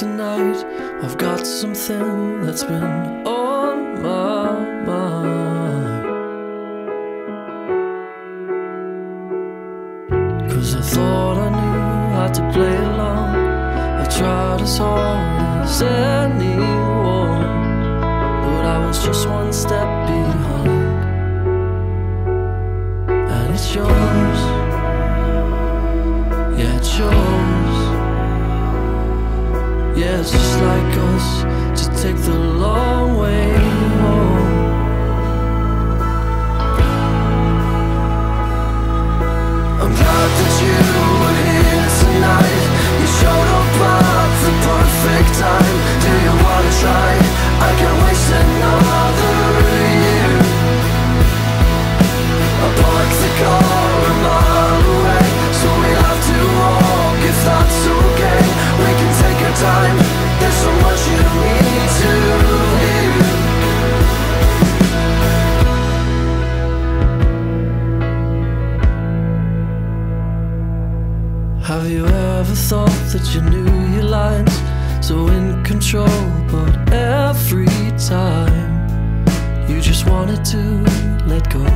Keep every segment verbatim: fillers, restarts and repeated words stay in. tonight. I've got something that's been on my mind. Cause I thought I knew how to play along. I tried as hard as anyone, but I was just one step behind. And it's yours. Yeah, it's yours. Yeah, it's just like us to take the long way home. I'm glad that you were here tonight. You showed up at the perfect time. Do you wanna try? I can waste another year. I parked the car a mile away, so we'll have to walk if that's okay. We can take our time, there's so much you need to hear. Have you ever thought that you knew your lines? So in control, but every time you just wanted to let go.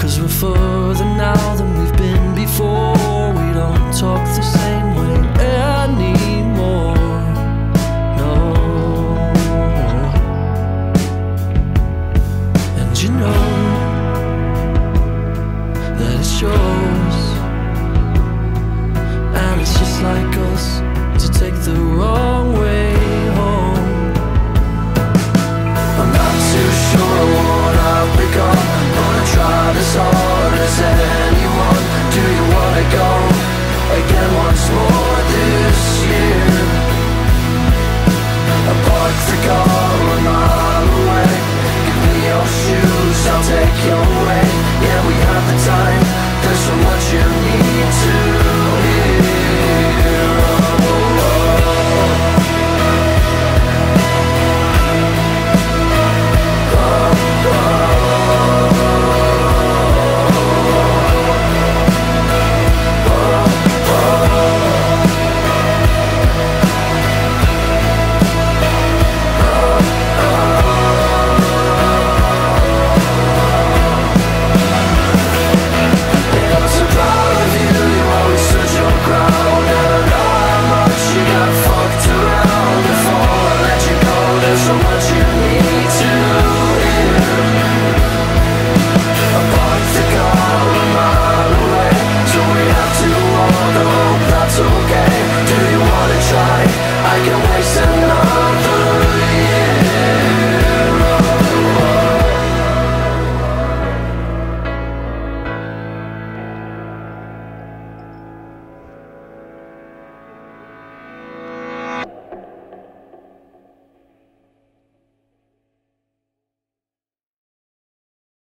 Cause we're further now than we've been before. We don't talk the same way anymore, no. And you know that it shows. And it's just like us to take the wrong way home. I'm not too sure what I've become. Gonna try as hard as anyone. Do you wanna go again once more this year?